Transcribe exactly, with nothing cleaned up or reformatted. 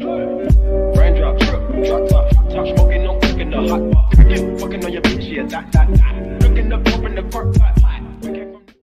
Raindrop, drip, drop top, top smoking, no cooking the hot pot. Fucking on your bitch, yeah, that, that, that. Looking up, open the park pot.